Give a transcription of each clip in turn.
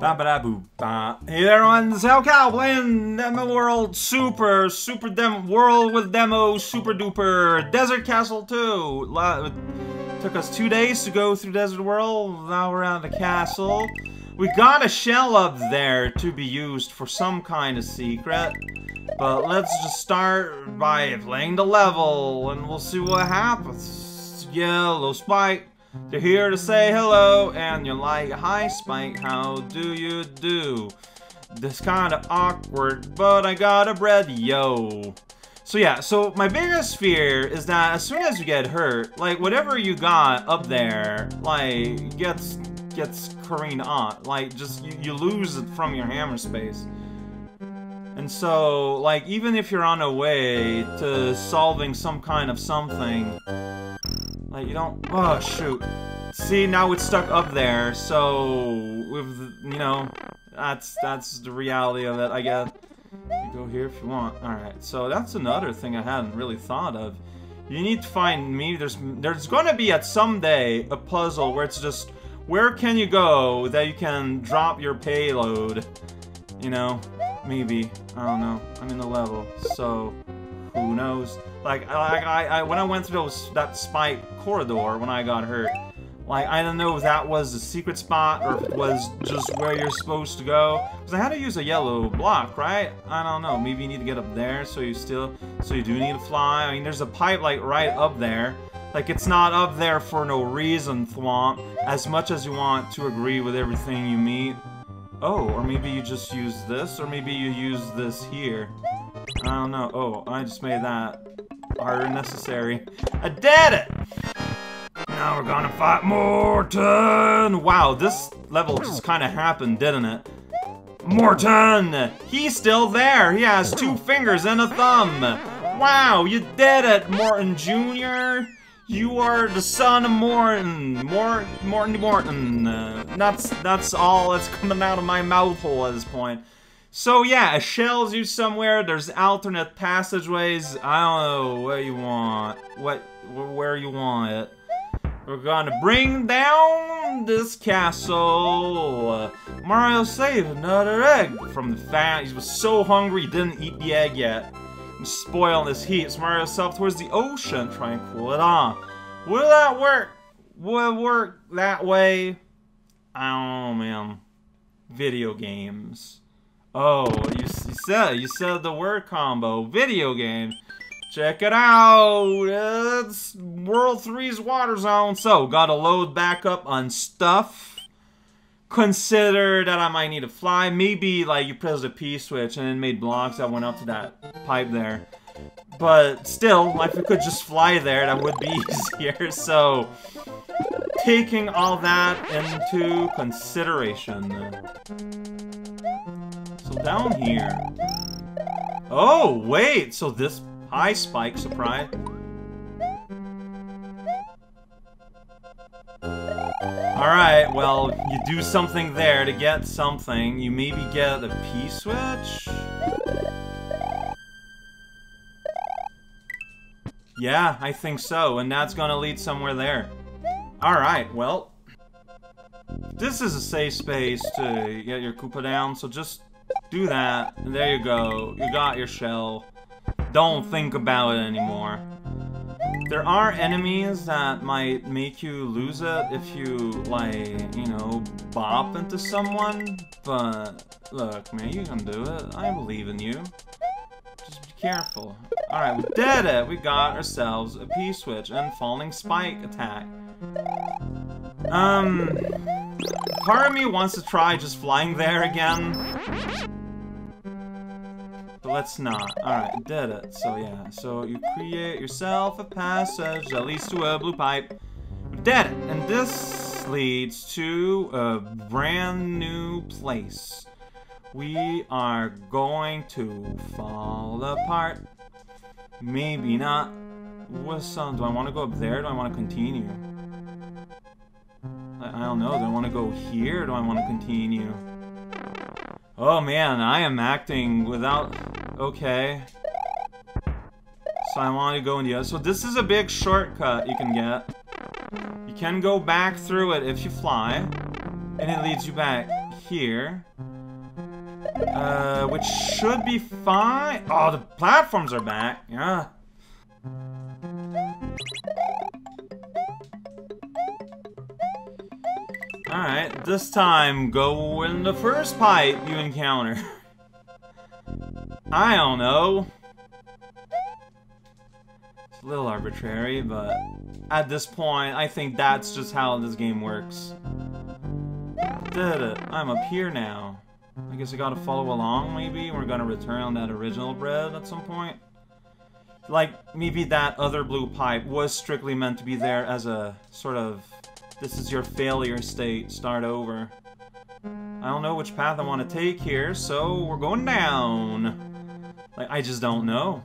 Ba-ba-da-boo-ba. Hey there, everyone, it's Hellcow playing Demo World Super Demo World with Demo Super Duper Desert Castle 2. It took us 2 days to go through Desert World, now we're at the castle. We got a shell up there to be used for some kind of secret, but let's just start by playing the level and we'll see what happens. Yellow Spike. They're here to say hello, and you're like, hi Spike, how do you do? This kinda awkward, but I got a bread, yo. So yeah, so my biggest fear is that as soon as you get hurt, like, whatever you got up there, like, gets careened on. Like, just, you lose it from your hammer space. And so, like, even if you're on a way to solving some kind of something, like, you don't... Oh, shoot. See, now it's stuck up there, so... you know, that's the reality of it, I guess. You go here if you want. Alright, so that's another thing I hadn't really thought of. You need to find me. There's gonna be, at some day, a puzzle where it's just... Where can you go that you can drop your payload? You know? Maybe. I don't know. I'm in the level, so... Who knows? Like, when I went through that spike corridor when I got hurt, like, I don't know if that was the secret spot or if it was just where you're supposed to go. Because I had to use a yellow block, right? I don't know. Maybe you need to get up there, so you do need to fly. I mean, there's a pipe, like, right up there. Like, it's not up there for no reason, Thwomp, as much as you want to agree with everything you meet. Oh, or maybe you just use this, or maybe you use this here. I don't know. Oh, I just made that harder than necessary. I did it! Now we're gonna fight Morton! Wow, this level just kinda happened, didn't it? Morton! He's still there! He has 2 fingers and a thumb! Wow, you did it, Morton Jr.! You are the son of Morton! Morton! That's all that's coming out of my mouth hole at this point. So yeah, a shell's used somewhere, there's alternate passageways, I don't know where you want it. We're gonna bring down this castle. Mario saved another egg from the fan. He was so hungry he didn't eat the egg yet. I'm spoiling his heat, so Mario self towards the ocean, trying to cool it off. Will that work? Will it work that way? I don't know, man. Video games. Oh, you said the word combo. Video game. Check it out. It's World 3's Water Zone. So, gotta load back up on stuff. Consider that I might need to fly. Maybe, like, you press the P switch and it made blocks that went up to that pipe there. But still, like, if we could just fly there, that would be easier. So, taking all that into consideration. Down here. Oh, wait, so this high spike surprise. Alright, well, you do something there to get something. You maybe get a P switch? Yeah, I think so, and that's gonna lead somewhere there. Alright, well. This is a safe space to get your Koopa down, so just do that, and there you go. You got your shell. Don't think about it anymore. There are enemies that might make you lose it if you, like, you know, bop into someone. But, look, man, you can do it. I believe in you. Just be careful. Alright, we did it! We got ourselves a P-switch and falling spike attack. Part of me wants to try just flying there again. But let's not. Alright, did it. So yeah, so you create yourself a passage that leads to a blue pipe. Did it! And this leads to a brand new place. We are going to fall apart. Maybe not. What some? Do I want to go up there? Or do I want to continue? I don't know, do I want to go here or do I want to continue? Oh man, I am acting without... Okay. So I want to go in the other... So this is a big shortcut you can get. You can go back through it if you fly. And it leads you back here. Which should be fine. Oh, the platforms are back. Yeah. Alright, this time go in the first pipe you encounter. I don't know. It's a little arbitrary, but at this point, I think that's just how this game works. I'm up here now. I guess I gotta follow along, maybe? We're gonna return on that original bread at some point. Like, maybe that other blue pipe was strictly meant to be there as a sort of... This is your failure state, start over. I don't know which path I want to take here, so we're going down. Like, I just don't know.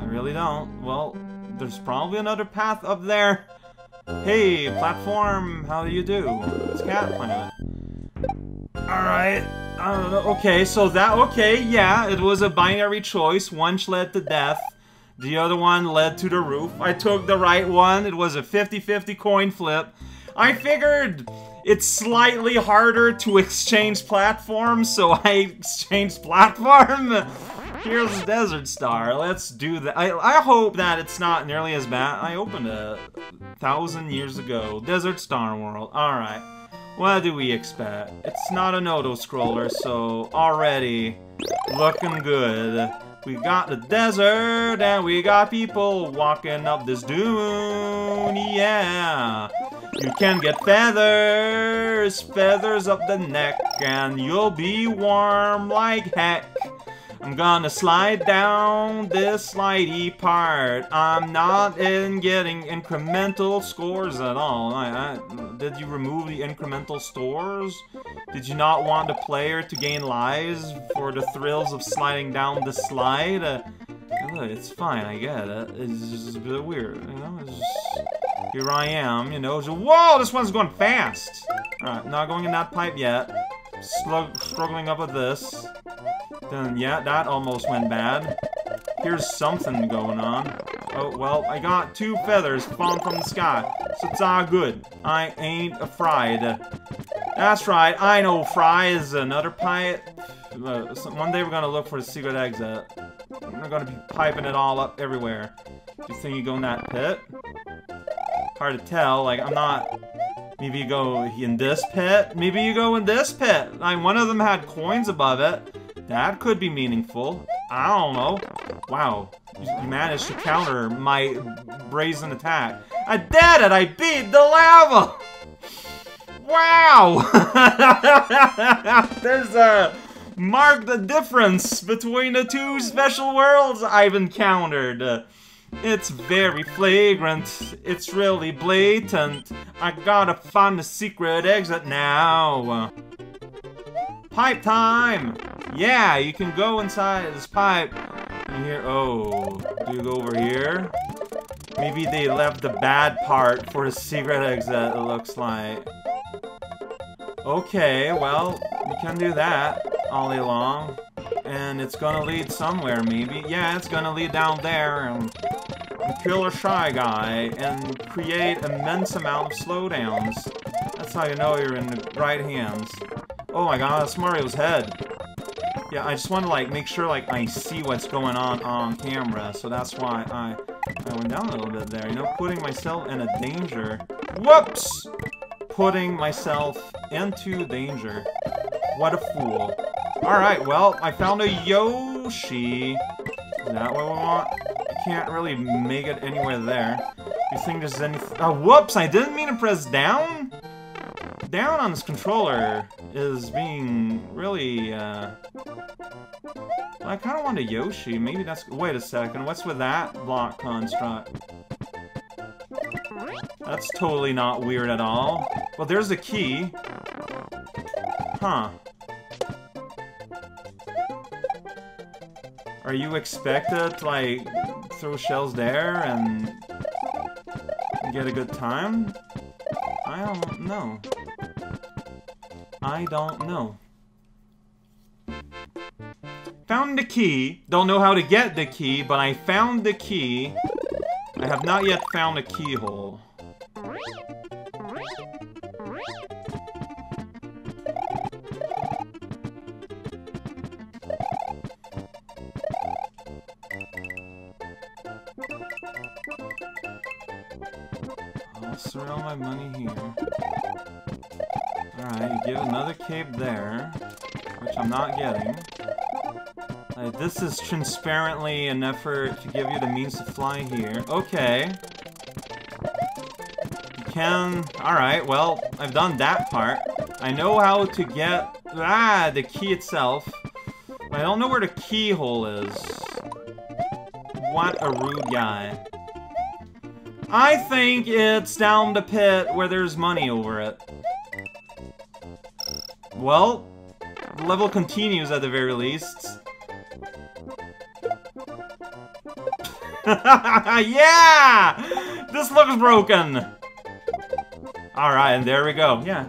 I really don't. Well, there's probably another path up there. Hey, platform, how do you do? It's Cat Planet. Alright, I don't know. Okay, so that, okay, yeah, it was a binary choice. One led to death. The other one led to the roof. I took the right one. It was a 50-50 coin flip. I figured it's slightly harder to exchange platforms, so I exchanged platform. Here's Desert Star. Let's do that. I hope that it's not nearly as bad. I opened it 1,000 years ago. Desert Star World. Alright. What do we expect? It's not an auto-scroller, so already looking good. We got the desert, and we got people walking up this dune, yeah. You can get feathers, feathers up the neck, and you'll be warm like heck. I'm gonna slide down this slidey part. I'm not getting incremental scores at all. Did you remove the incremental stores? Did you not want the player to gain lives for the thrills of sliding down the slide? Look, it's fine, I get it. It's just a bit weird, you know? It's just, here I am, you know? Just, whoa, this one's going fast! Alright, not going in that pipe yet. Struggling up with this. Then, yeah, that almost went bad. Here's something going on. Oh, well, I got two feathers falling from the sky. So it's all good. I ain't afraid. That's right, I know Fry is another pipe. One day we're gonna look for a secret exit. We're gonna be piping it all up everywhere. Do you think you go in that pit? Hard to tell, like, I'm not... Maybe you go in this pit? Maybe you go in this pit! Like, one of them had coins above it. That could be meaningful. I don't know. Wow. You managed to counter my brazen attack. I did it! I beat the lava! Wow! There's a marked difference between the two special worlds I've encountered. It's very flagrant. It's really blatant. I gotta find the secret exit now. Pipe time! Yeah, you can go inside this pipe. And here, oh, do you go over here? Maybe they left the bad part for the secret exit, it looks like. Okay, well, you can do that all day long. And it's gonna lead somewhere, maybe. Yeah, it's gonna lead down there and kill a shy guy and create immense amount of slowdowns. That's how you know you're in the right hands. Oh my god, that's Mario's head. Yeah, I just want to, like, make sure, like, I see what's going on camera, so that's why I went down a little bit there, you know, putting myself in a danger. Whoops! Putting myself into danger. What a fool. Alright, well, I found a Yoshi. Is that what we want? I can't really make it anywhere there. You think there's any... Oh, whoops! I didn't mean to press down? Down on this controller is being really, I kind of want a Yoshi. Maybe that's... Wait a second. What's with that block construct? That's totally not weird at all. Well, there's a key. Huh. Are you expected to, like, throw shells there and get a good time? I don't know. I don't know. Found the key. Don't know how to get the key, but I found the key. I have not yet found a keyhole. throw all my money here. Alright, you get another cave there, which I'm not getting. This is transparently an effort to give you the means to fly here. Okay. You can... Alright, well, I've done that part. I know how to get... the key itself. But I don't know where the keyhole is. What a rude guy. I think it's down the pit where there's money over it. Well, the level continues at the very least. Yeah! This looks broken! Alright, and there we go. Yeah.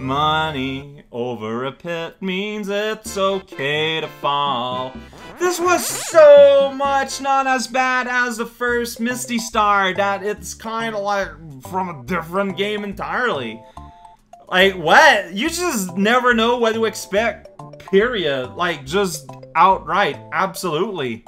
Money over a pit means it's okay to fall. This was so much not as bad as the first Misty Star that it's kinda like from a different game entirely. Like, what? You just never know what to expect, period. Like, just outright, absolutely.